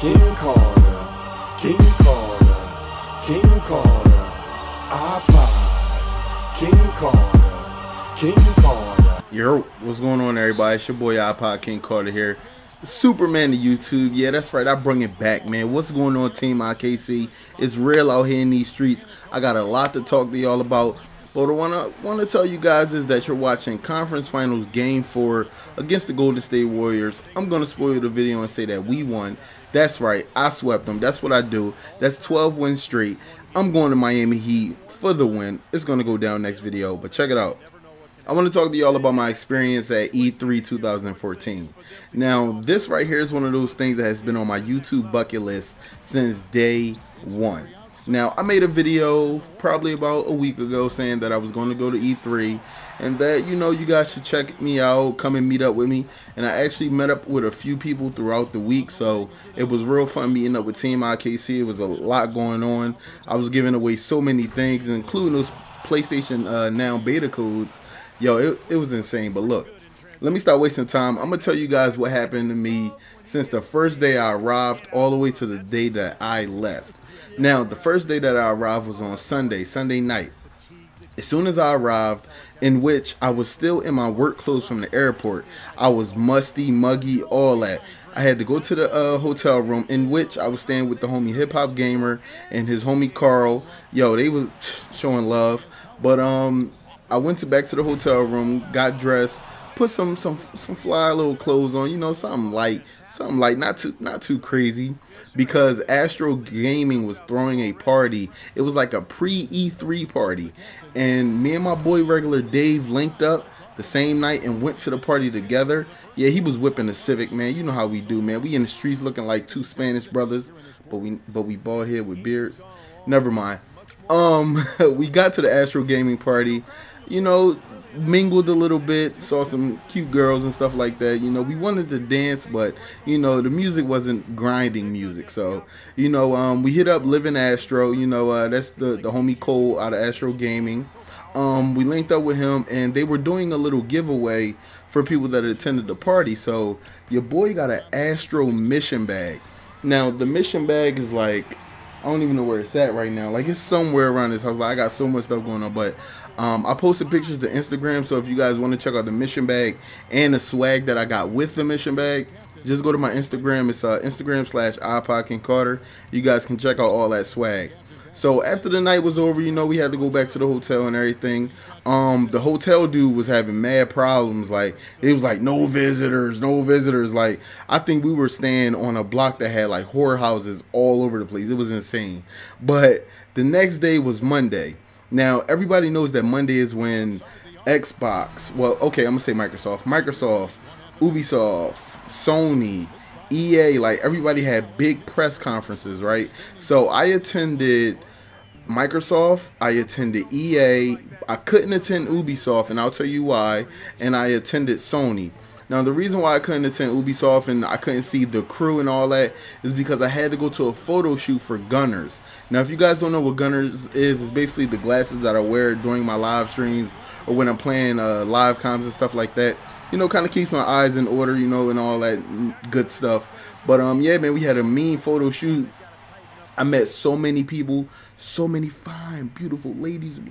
King Carter, iPod, King Carter. Yo, what's going on, everybody? It's your boy iPod King Carter here. Superman to YouTube. Yeah, that's right. I bring it back, man. What's going on, Team IKC? It's real out here in these streets. I got a lot to talk to y'all about. But what I want to tell you guys is that you're watching Conference Finals Game 4 against the Golden State Warriors. I'm going to spoil the video and say that we won. That's right. I swept them. That's what I do. That's 12 wins straight. I'm going to Miami Heat for the win. It's going to go down next video, but check it out. I want to talk to y'all about my experience at E3 2014. Now, this right here is one of those things that has been on my YouTube bucket list since day one. Now, I made a video probably about a week ago saying that I was going to go to E3 and that, you know, you guys should check me out, come and meet up with me. And I actually met up with a few people throughout the week, so it was real fun meeting up with Team IKC. It was a lot going on. I was giving away so many things, including those PlayStation Now beta codes. Yo, it was insane. But look, let me stop wasting time. I'm going to tell you guys what happened to me since the first day I arrived all the way to the day that I left. Now, the first day that I arrived was on Sunday night. As soon as I arrived, in which I was still in my work clothes from the airport, I was musty, muggy, all that. I had to go to the hotel room, in which I was staying with the homie Hip Hop Gamer and his homie Carl. Yo, they was showing love. But I went back to the hotel room, got dressed, put some fly little clothes on, you know, something light, not too crazy, because Astro Gaming was throwing a party. It was like a pre-E3 party, and me and my boy Regular Dave linked up the same night and went to the party together. Yeah, he was whipping the Civic, man. You know how we do, man. We in the streets looking like two Spanish brothers, but we bald head with beards. Never mind. We got to the Astro Gaming party, you know, mingled a little bit, saw some cute girls and stuff like that. You know, we wanted to dance, but you know, the music wasn't grinding music. So, you know, we hit up Living Astro, you know, that's the homie Cole out of Astro Gaming. We linked up with him, and they were doing a little giveaway for people that attended the party. So your boy got an Astro Mission Bag. Now, the Mission Bag is like, I don't even know where it's at right now. Like, it's somewhere around this house. Like, I got so much stuff going on, but I posted pictures to Instagram, so if you guys want to check out the Mission Bag and the swag that I got with the Mission Bag, just go to my Instagram. It's Instagram/iPodKingCarter. You guys can check out all that swag. So after the night was over, you know, we had to go back to the hotel and everything. The hotel dude was having mad problems. Like, it was like, no visitors. Like, I think we were staying on a block that had like horror houses all over the place. It was insane. But the next day was Monday. Now, everybody knows that Monday is when Xbox, well, okay, I'm going to say Microsoft, Ubisoft, Sony, EA, like, everybody had big press conferences, right? So I attended Microsoft, I attended EA, I couldn't attend Ubisoft, and I'll tell you why, and I attended Sony. Now, the reason why I couldn't attend Ubisoft and I couldn't see the crew and all that is because I had to go to a photo shoot for Gunners. Now, if you guys don't know what Gunners is, it's basically the glasses that I wear during my live streams or when I'm playing live comms and stuff like that. You know, kind of keeps my eyes in order, you know, and all that good stuff. But, yeah, man, we had a mean photo shoot. I met so many people, so many fine, beautiful ladies. It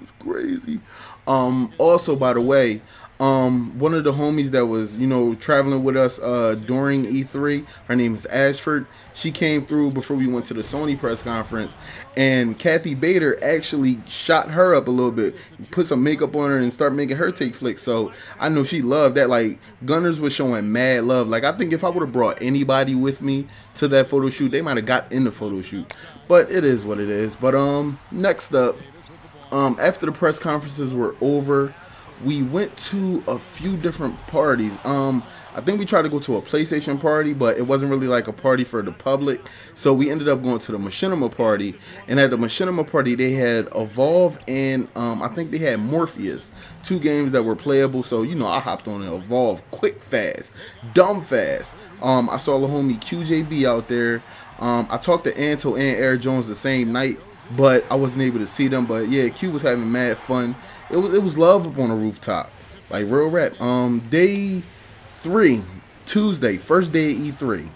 was crazy. Also, by the way, one of the homies that was, you know, traveling with us during E3, her name is Ashford. She came through before we went to the Sony press conference, and Kathy Bader actually shot her up a little bit, put some makeup on her and start making her take flicks. So I know she loved that. Like, Gunners was showing mad love. Like, I think if I would have brought anybody with me to that photo shoot, they might have got in the photo shoot, but it is what it is. But next up, after the press conferences were over, we went to a few different parties. I think we tried to go to a PlayStation party, but it wasn't really like a party for the public. So we ended up going to the Machinima party. And at the Machinima party, they had Evolve and I think they had Morpheus. Two games that were playable. So, you know, I hopped on and Evolve quick, fast, dumb fast. I saw the homie QJB out there. I talked to Anto and Air Jones the same night, but I wasn't able to see them. But yeah, Q was having mad fun. It was love up on the rooftop, like real rap. Day 3, Tuesday, first day of E3.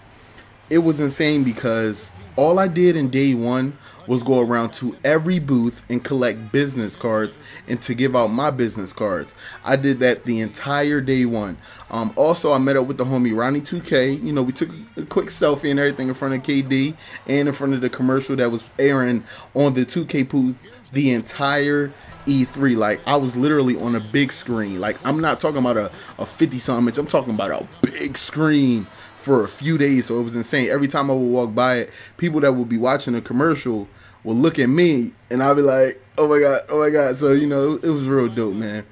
it was insane because all I did in day one was go around to every booth and collect business cards and to give out my business cards. I did that the entire day one. Also, I met up with the homie Ronnie 2K. You know, we took a quick selfie and everything in front of KD and in front of the commercial that was airing on the 2K booth the entire E3. Like, I was literally on a big screen. Like, I'm not talking about a 50-something inch. I'm talking about a big screen for a few days, so it was insane. Every time I would walk by it, people that would be watching a commercial would look at me, and I'd be like, oh my god, oh my god. So, you know, it was real dope, man.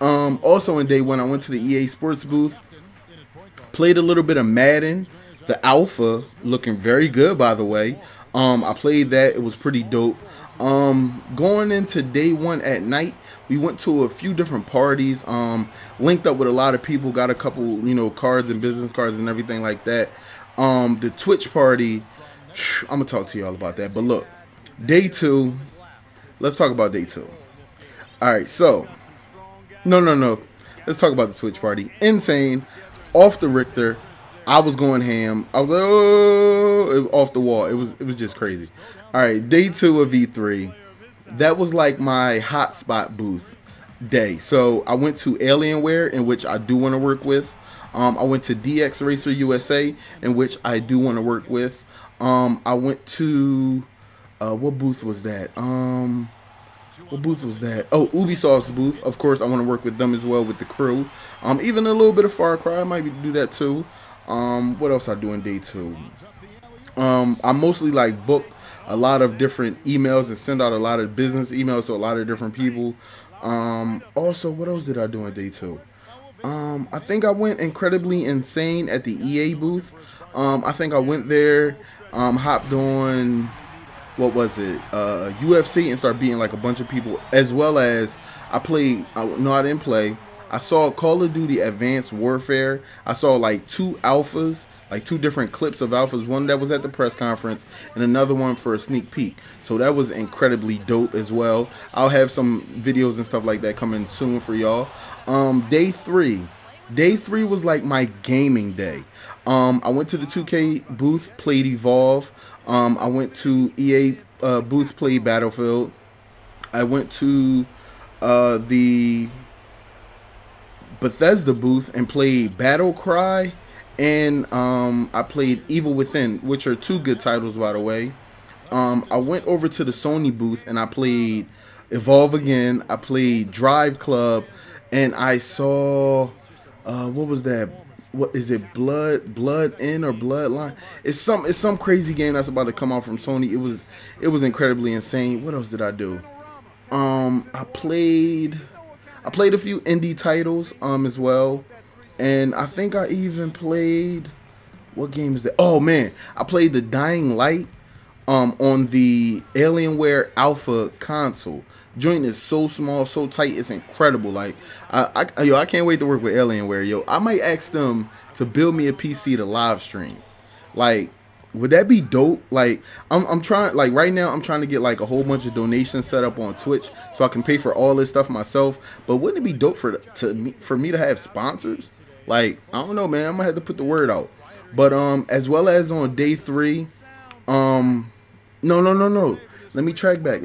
Also, in day one, I went to the EA Sports booth, played a little bit of Madden, the alpha, looking very good, by the way. I played that. It was pretty dope. Going into day one at night, we went to a few different parties, linked up with a lot of people, got a couple, you know, cards and business cards and everything like that. The Twitch party, I'm gonna talk to y'all about that. But look, day two, let's talk about day two. All right, so no, let's talk about the Twitch party. Insane, off the Richter. I was going ham. I was like, oh, off the wall. It was just crazy. All right, day two of E3. That was like my hotspot booth day. So I went to Alienware, in which I do want to work with. I went to DX Racer USA, in which I do want to work with. I went to what booth was that? What booth was that? Oh, Ubisoft's booth. Of course, I want to work with them as well, with the crew. Even a little bit of Far Cry. I might do that too. What else I do in day two? I mostly like book a lot of different emails and send out a lot of business emails to a lot of different people. Also, what else did I do in day two? I think I went incredibly insane at the EA booth. I think I went there, hopped on, what was it, UFC, and started beating like a bunch of people, as well as I played, no, I didn't play. I saw Call of Duty Advanced Warfare. I saw like two alphas, like two different clips of alphas, one that was at the press conference and another one for a sneak peek. So that was incredibly dope as well. I'll have some videos and stuff like that coming soon for y'all. Day three. Day three was like my gaming day. I went to the 2K booth, played Evolve. I went to EA booth, played Battlefield. I went to the Bethesda booth and played Battle Cry, and I played Evil Within, which are two good titles, by the way. I went over to the Sony booth and I played Evolve again. I played Drive Club, and I saw what was that? What is it? Blood In or Bloodline? It's some crazy game that's about to come out from Sony. It was incredibly insane. What else did I do? I played a few indie titles as well, and I think I even played, what game is that? Oh man, I played The Dying Light on the Alienware Alpha console. Joint is so small, so tight, it's incredible. Like, I can't wait to work with Alienware, yo. I might ask them to build me a PC to live stream. Like, would that be dope? Like, I'm trying, like right now, I'm trying to get like a whole bunch of donations set up on Twitch so I can pay for all this stuff myself. But wouldn't it be dope for me to have sponsors? Like, I don't know, man. I'm gonna have to put the word out. But as well as on day three, no. Let me track back.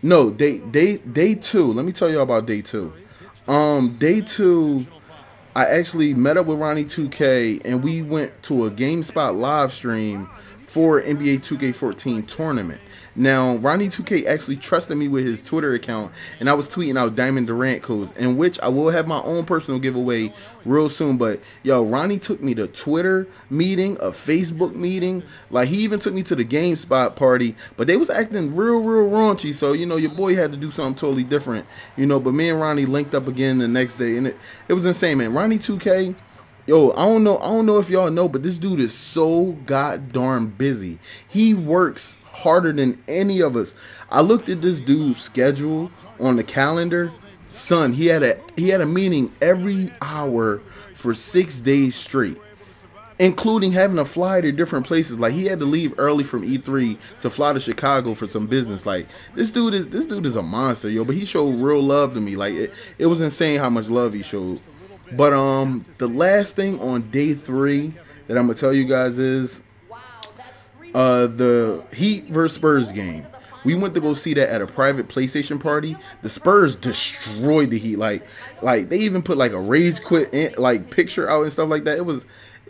No, day two. Let me tell you about day two. Day two, I actually met up with Ronnie 2K, and we went to a GameSpot live stream for NBA 2K14 tournament. Now, Ronnie 2K actually trusted me with his Twitter account, and I was tweeting out Diamond Durant codes, in which I will have my own personal giveaway real soon. But yo, Ronnie took me to Twitter meeting, a Facebook meeting. Like, he even took me to the GameSpot party, but they was acting real raunchy. So, you know, your boy had to do something totally different, you know. But me and Ronnie linked up again the next day, and it was insane, man. Ronnie 2K, yo, I don't know if y'all know, but this dude is so goddamn busy. He works harder than any of us. I looked at this dude's schedule on the calendar. Son, he had a meeting every hour for 6 days straight, including having to fly to different places. Like, he had to leave early from E3 to fly to Chicago for some business. Like, this dude is a monster, yo. But he showed real love to me. Like, it was insane how much love he showed. But the last thing on day three that I'm gonna tell you guys is the Heat versus Spurs game. We went to go see that at a private PlayStation party. The Spurs destroyed the Heat. Like they even put like a rage quit in, like picture out and stuff like that.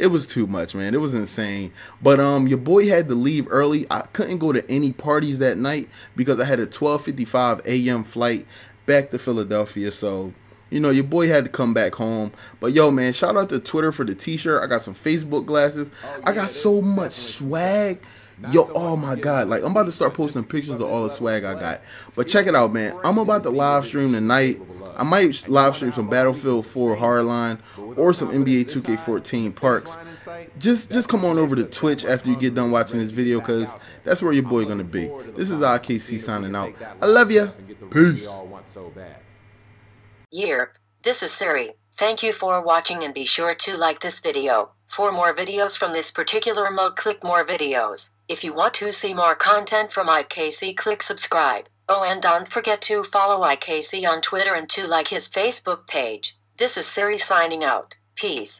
It was too much, man. It was insane. But your boy had to leave early. I couldn't go to any parties that night because I had a 12:55 a.m. flight back to Philadelphia. So, you know, your boy had to come back home. But yo, man, shout out to Twitter for the t-shirt. I got some Facebook glasses. I got so much swag. Yo, oh my God. Like, I'm about to start posting pictures of all the swag I got. But check it out, man. I'm about to live stream tonight. I might live stream some Battlefield 4 Hardline or some NBA 2K14 Parks. Just come on over to Twitch after you get done watching this video, because that's where your boy's going to be. This is IKC signing out. I love ya. Peace. Yerp, this is Siri. Thank you for watching, and be sure to like this video. For more videos from this particular mode, click more videos. If you want to see more content from IKC, click subscribe. Oh, and don't forget to follow IKC on Twitter and to like his Facebook page. This is Siri signing out. Peace.